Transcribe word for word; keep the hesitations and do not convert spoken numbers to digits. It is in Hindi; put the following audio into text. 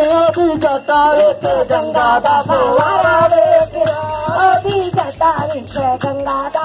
अभी जतावे गंगा बाबा, अभी जतावे गंगा।